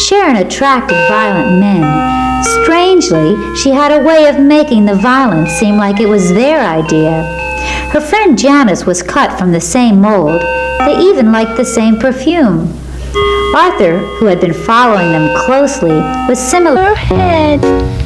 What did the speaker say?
Sharon attracted violent men. Strangely, she had a way of making the violence seem like it was their idea. Her friend Janice was cut from the same mold. They even liked the same perfume. Arthur, who had been following them closely, was similar. Her head.